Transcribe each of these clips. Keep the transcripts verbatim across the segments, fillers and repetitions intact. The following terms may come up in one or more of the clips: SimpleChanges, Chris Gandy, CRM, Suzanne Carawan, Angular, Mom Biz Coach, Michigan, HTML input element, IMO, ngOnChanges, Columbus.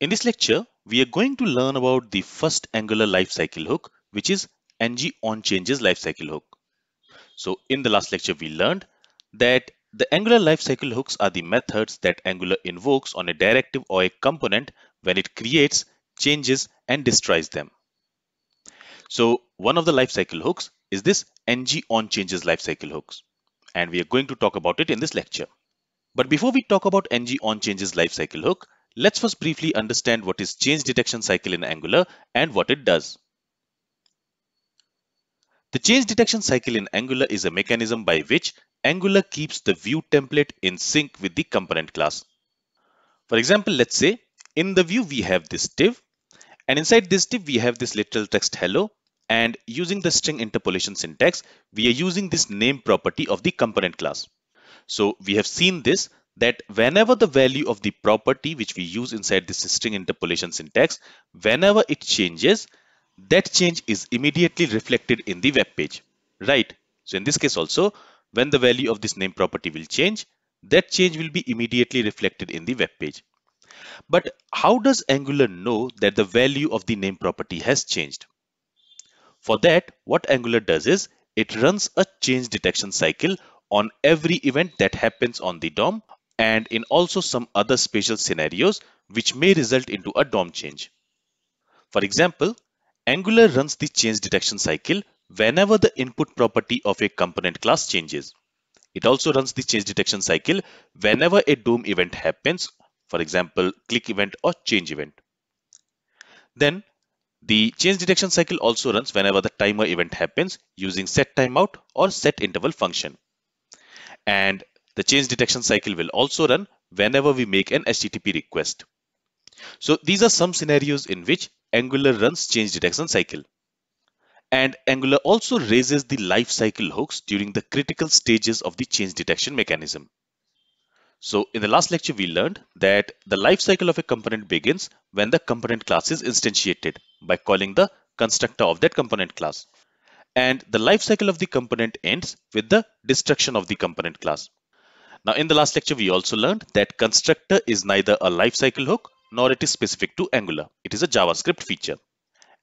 In this lecture, we are going to learn about the first Angular lifecycle hook, which is ngOnChanges lifecycle hook. So in the last lecture, we learned that the Angular lifecycle hooks are the methods that Angular invokes on a directive or a component when it creates, changes, and destroys them. So one of the lifecycle hooks is this ngOnChanges lifecycle hooks, and we are going to talk about it in this lecture. But before we talk about ngOnChanges lifecycle hook, let's first briefly understand what is change detection cycle in Angular and what it does. The change detection cycle in Angular is a mechanism by which Angular keeps the view template in sync with the component class. For example, let's say in the view we have this div, and inside this div we have this literal text hello, and using the string interpolation syntax, we are using this name property of the component class. So we have seen this, that whenever the value of the property which we use inside this string interpolation syntax, whenever it changes, that change is immediately reflected in the web page, right? So in this case also, when the value of this name property will change, that change will be immediately reflected in the web page. But how does Angular know that the value of the name property has changed? For that, what Angular does is it runs a change detection cycle on every event that happens on the D O M, and in also some other special scenarios which may result into a D O M change. For example, Angular runs the change detection cycle whenever the input property of a component class changes. It also runs the change detection cycle whenever a D O M event happens, for example, click event or change event. Then the change detection cycle also runs whenever the timer event happens using set timeout or set interval function. And the change detection cycle will also run whenever we make an H T T P request. So these are some scenarios in which Angular runs change detection cycle. And Angular also raises the lifecycle hooks during the critical stages of the change detection mechanism. So in the last lecture, we learned that the lifecycle of a component begins when the component class is instantiated by calling the constructor of that component class. And the lifecycle of the component ends with the destruction of the component class. Now, in the last lecture, we also learned that constructor is neither a lifecycle hook nor it is specific to Angular. It is a JavaScript feature.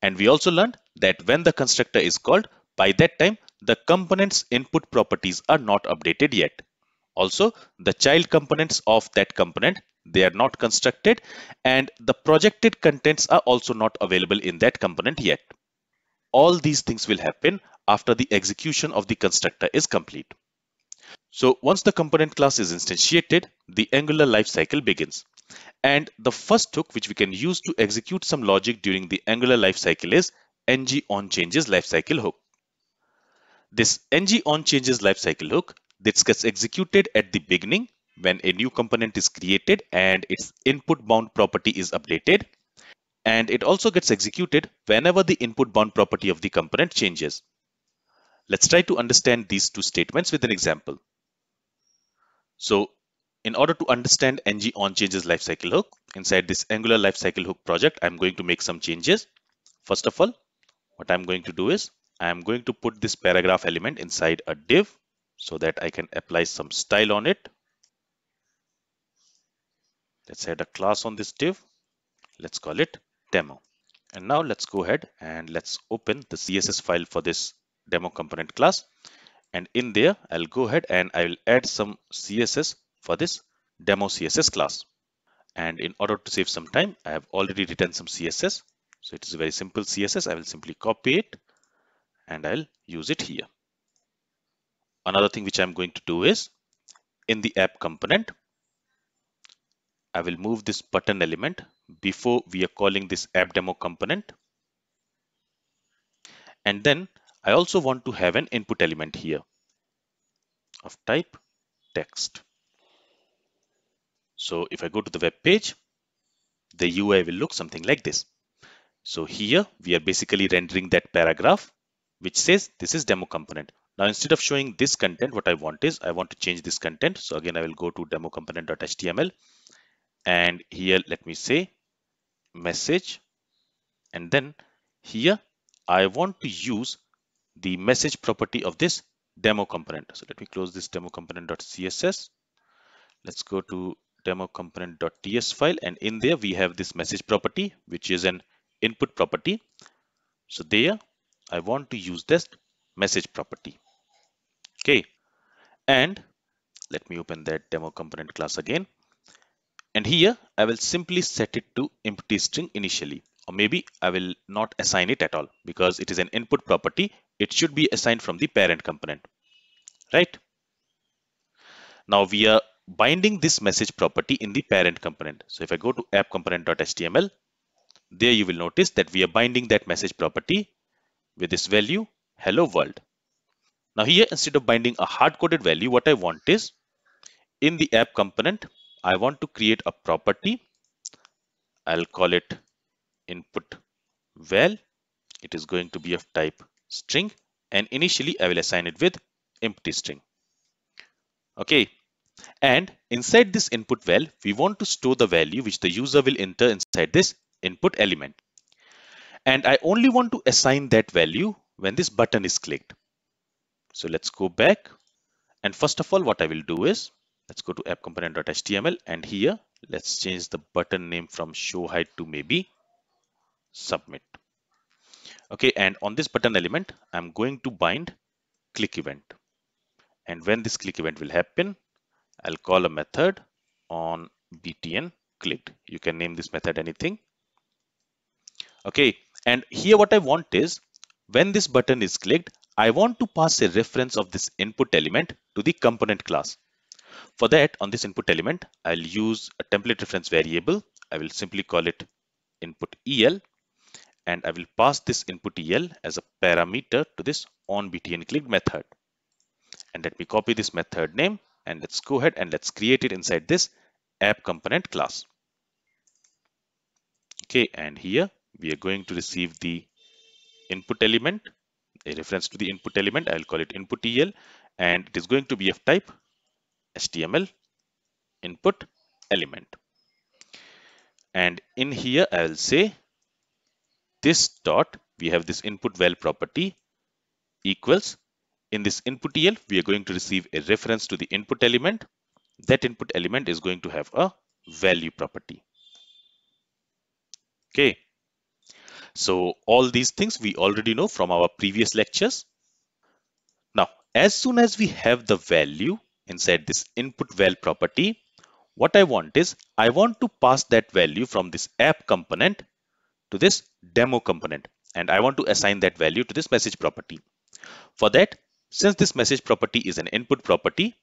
And we also learned that when the constructor is called, by that time, the component's input properties are not updated yet. Also, the child components of that component, they are not constructed, and the projected contents are also not available in that component yet. All these things will happen after the execution of the constructor is complete. So once the component class is instantiated, the Angular lifecycle begins. And the first hook which we can use to execute some logic during the Angular lifecycle is ngOnChanges lifecycle hook. This ngOnChanges lifecycle hook, this gets executed at the beginning when a new component is created and its input bound property is updated. And it also gets executed whenever the input bound property of the component changes. Let's try to understand these two statements with an example. So in order to understand ngOnChanges lifecycle hook, inside this Angular lifecycle hook project, I'm going to make some changes. First of all, what I'm going to do is I'm going to put this paragraph element inside a div so that I can apply some style on it. Let's add a class on this div. Let's call it demo. And now let's go ahead and let's open the C S S file for this demo component class. And in there, I'll go ahead and I'll add some C S S for this demo C S S class. And in order to save some time, I have already written some C S S. So it is a very simple C S S. I will simply copy it and I'll use it here. Another thing which I'm going to do is in the app component, I will move this button element before we are calling this app demo component. And then I also want to have an input element here of type text. So if I go to the web page, the U I will look something like this. So here we are basically rendering that paragraph which says this is demo component. Now instead of showing this content, what I want is I want to change this content. So again, I will go to demo component.html and here let me say message, and then here I want to use the message property of this demo component. So let me close this demo component.css. Let's go to demo component.ts file, and in there we have this message property, which is an input property. So there I want to use this message property. Okay, and let me open that demo component class again, and here I will simply set it to empty string initially, or maybe I will not assign it at all because it is an input property. It should be assigned from the parent component, right? Now we are binding this message property in the parent component. So if I go to app component.html, there you will notice that we are binding that message property with this value hello world. Now here, instead of binding a hard-coded value, what I want is, in the app component, I want to create a property. I'll call it input val. It is going to be of type string, and initially I will assign it with empty string. Okay, and inside this input val, we want to store the value which the user will enter inside this input element. And I only want to assign that value when this button is clicked. So let's go back, and first of all what I will do is, let's go to app component.html, and here let's change the button name from show hide to maybe submit. Okay, and on this button element I'm going to bind click event, and when this click event will happen, I'll call a method on btn clicked. You can name this method anything. Okay, and here what I want is, when this button is clicked, I want to pass a reference of this input element to the component class. For that, on this input element, I'll use a template reference variable. I will simply call it input el, and I will pass this input el as a parameter to this onBtnClicked method. And let me copy this method name, and let's go ahead and let's create it inside this app component class. Okay, and here we are going to receive the input element, a reference to the input element. I'll call it input el, and it is going to be of type H T M L input element. And in here I'll say this dot, we have this input val property equals, in this input el we are going to receive a reference to the input element. That input element is going to have a value property. Okay, so all these things we already know from our previous lectures. Now, as soon as we have the value inside this input val property, what I want is, I want to pass that value from this app component to this demo component, and I want to assign that value to this message property. For that, since this message property is an input property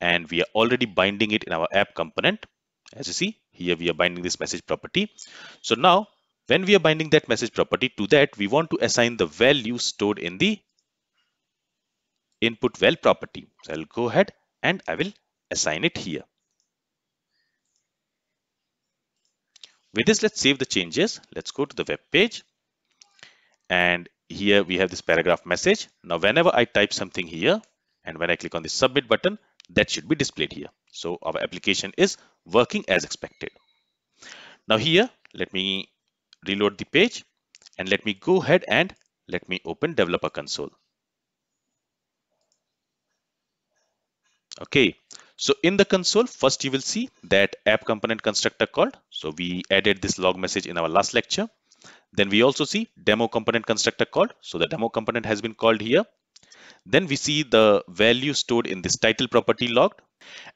and we are already binding it in our app component, as you see here we are binding this message property. So now, when we are binding that message property, to that we want to assign the value stored in the input val property. So I'll go ahead and I will assign it here. With this, let's save the changes. Let's go to the web page, and here we have this paragraph message. Now whenever I type something here and when I click on the submit button, that should be displayed here. So our application is working as expected. Now here, let me reload the page, and let me go ahead and let me open developer console. Okay, so in the console, first you will see that app component constructor called. So we added this log message in our last lecture. Then we also see demo component constructor called. So the demo component has been called here. Then we see the value stored in this title property logged.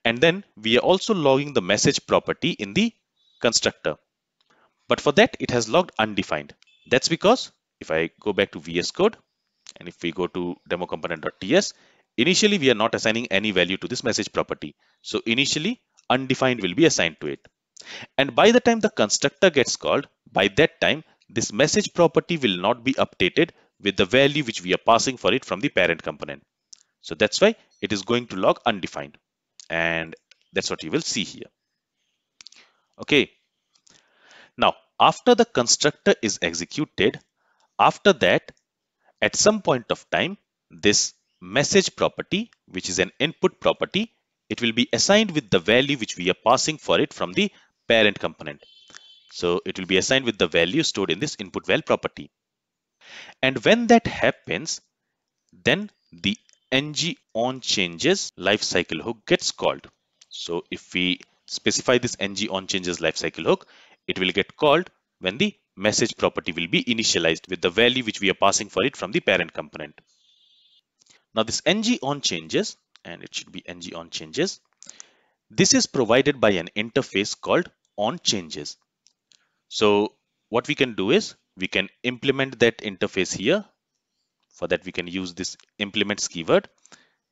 And then we are also logging the message property in the constructor. But for that, it has logged undefined. That's because if I go back to V S Code, and if we go to demo component.ts, initially we are not assigning any value to this message property. So initially undefined will be assigned to it. And by the time the constructor gets called, by that time, this message property will not be updated with the value which we are passing for it from the parent component. So that's why it is going to log undefined. And that's what you will see here. Okay. Now, after the constructor is executed, after that, at some point of time, this message property, which is an input property, it will be assigned with the value which we are passing for it from the parent component. So it will be assigned with the value stored in this input val property. And when that happens, then the ngOnChanges lifecycle hook gets called. So if we specify this ngOnChanges lifecycle hook, it will get called when the message property will be initialized with the value which we are passing for it from the parent component. Now this ngOnChanges, and it should be ngOnChanges, this is provided by an interface called onChanges. So what we can do is we can implement that interface here. For that we can use this implements keyword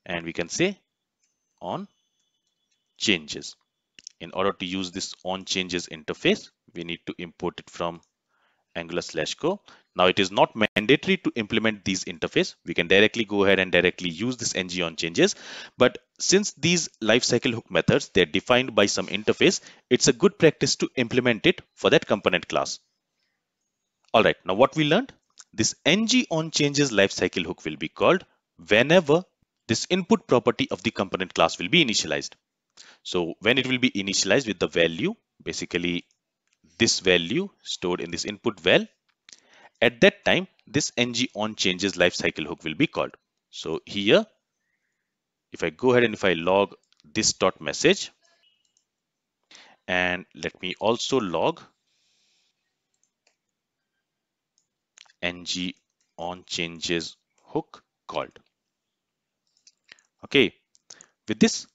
and we can say onChanges. In order to use this onChanges interface, we need to import it from Angular slash co. Now it is not mandatory to implement these interface. We can directly go ahead and directly use this ngOnChanges. But since these lifecycle hook methods, they're defined by some interface, it's a good practice to implement it for that component class. All right, now what we learned, this ngOnChanges lifecycle hook will be called whenever this input property of the component class will be initialized. So when it will be initialized with the value, basically this value stored in this input val, at that time this ngOnChanges lifecycle hook will be called. So here if I go ahead and if I log this dot message, and let me also log ngOnChanges hook called. Okay, with this,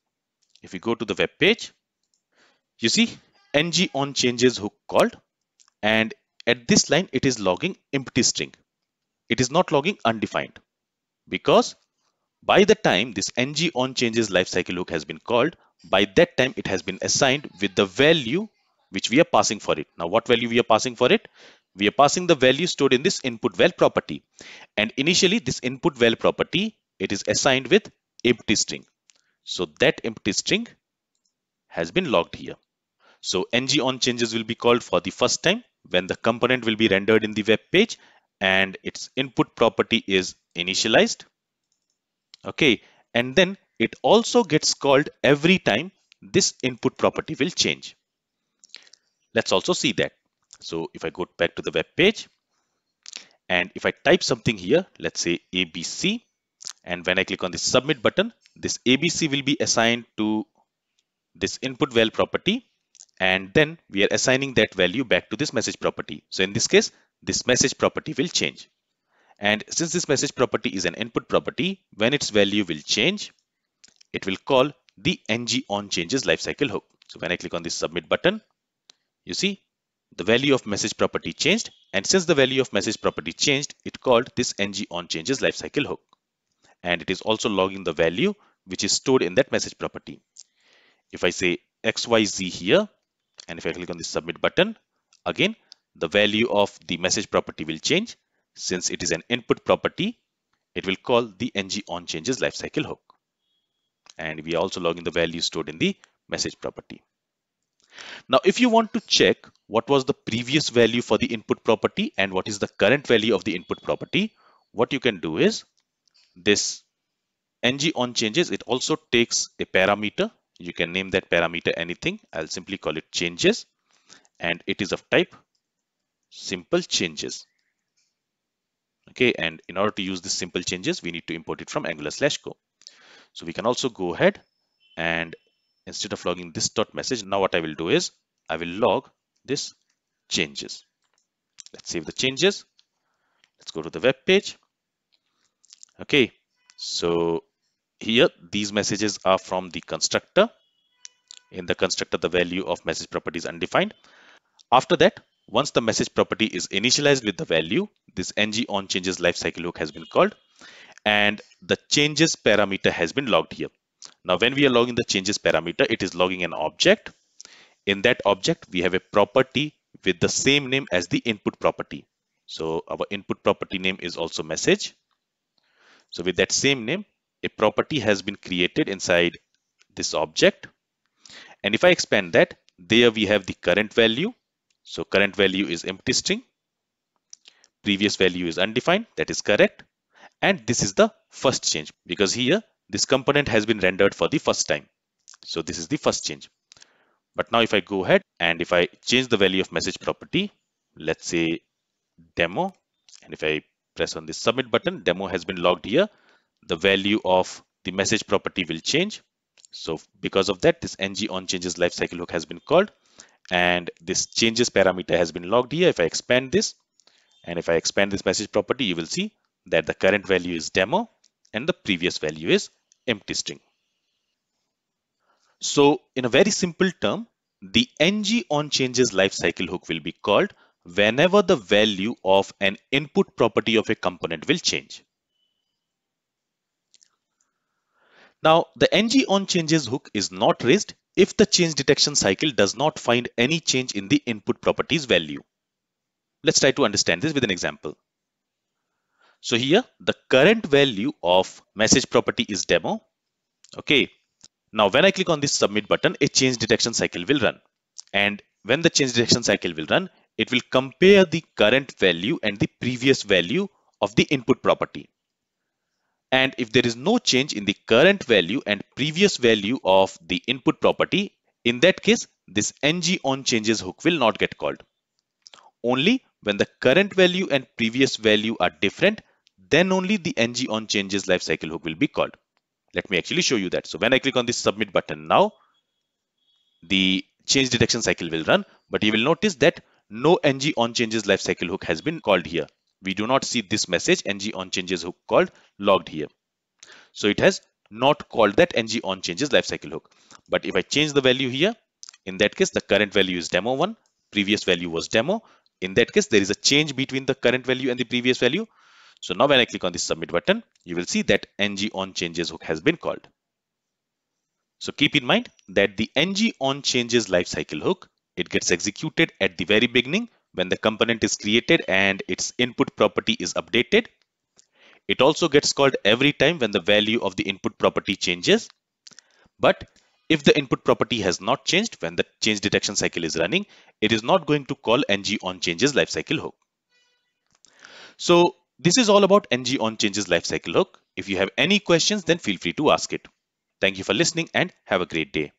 if we go to the web page, you see ngOnChanges hook called, and at this line it is logging empty string. It is not logging undefined, because by the time this ngOnChanges lifecycle hook has been called, by that time it has been assigned with the value which we are passing for it. Now what value we are passing for it? We are passing the value stored in this input val property, and initially this input val property, it is assigned with empty string. So that empty string has been logged here. So ngOnChanges will be called for the first time when the component will be rendered in the web page and its input property is initialized. Okay, and then it also gets called every time this input property will change. Let's also see that. So if I go back to the web page and if I type something here, let's say A B C, and when I click on the submit button, this A B C will be assigned to this input val property, and then we are assigning that value back to this message property. So in this case, this message property will change. And since this message property is an input property, when its value will change, it will call the ngOnChanges lifecycle hook. So when I click on this submit button, you see the value of message property changed, and since the value of message property changed, it called this ngOnChanges lifecycle hook. And it is also logging the value which is stored in that message property. If I say X Y Z here, and if I click on the submit button, again, the value of the message property will change. Since it is an input property, it will call the ngOnChanges lifecycle hook. And we are also logging the value stored in the message property. Now, if you want to check what was the previous value for the input property and what is the current value of the input property, what you can do is this ngOnChanges, it also takes a parameter. You can name that parameter anything. I'll simply call it changes, and it is of type SimpleChanges. Okay, and in order to use this SimpleChanges, we need to import it from Angular slash co. So we can also go ahead, and instead of logging this dot message, now what I will do is I will log this changes. Let's save the changes. Let's go to the web page. Okay, so here these messages are from the constructor. In the constructor, the value of message property is undefined. After that, once the message property is initialized with the value, this ngOnChanges lifecycle hook has been called, and the changes parameter has been logged here. Now, when we are logging the changes parameter, it is logging an object. In that object, we have a property with the same name as the input property. So our input property name is also message. So with that same name, a property has been created inside this object. And if I expand that, there we have the current value. So current value is empty string. Previous value is undefined. That is correct. And this is the first change, because here this component has been rendered for the first time. So this is the first change. But now if I go ahead and if I change the value of message property, let's say demo, and if I press on this submit button, demo has been logged here. The value of the message property will change. So because of that, this ngOnChanges lifecycle hook has been called, and this changes parameter has been logged here. If I expand this, and if I expand this message property, you will see that the current value is demo and the previous value is empty string. So in a very simple term, the ngOnChanges lifecycle hook will be called whenever the value of an input property of a component will change. Now, the ngOnChanges hook is not raised if the change detection cycle does not find any change in the input property's value. Let's try to understand this with an example. So here, the current value of message property is demo. Okay. Now, when I click on this submit button, a change detection cycle will run. And when the change detection cycle will run, it will compare the current value and the previous value of the input property. And if there is no change in the current value and previous value of the input property, in that case, this ngOnChanges hook will not get called. Only when the current value and previous value are different, then only the ngOnChanges lifecycle hook will be called. Let me actually show you that. So when I click on this submit button now, the change detection cycle will run, but you will notice that no ngOnChanges lifecycle hook has been called here. We do not see this message ngOnChanges hook called logged here. So it has not called that ngOnChanges lifecycle hook. But if I change the value here, in that case, the current value is demo one, previous value was demo. In that case, there is a change between the current value and the previous value. So now when I click on this submit button, you will see that ngOnChanges hook has been called. So keep in mind that the ngOnChanges lifecycle hook, it gets executed at the very beginning when the component is created and its input property is updated. It also gets called every time when the value of the input property changes. But if the input property has not changed when the change detection cycle is running, it is not going to call ngOnChanges lifecycle hook. So this is all about ngOnChanges lifecycle hook. If you have any questions, then feel free to ask it. Thank you for listening and have a great day.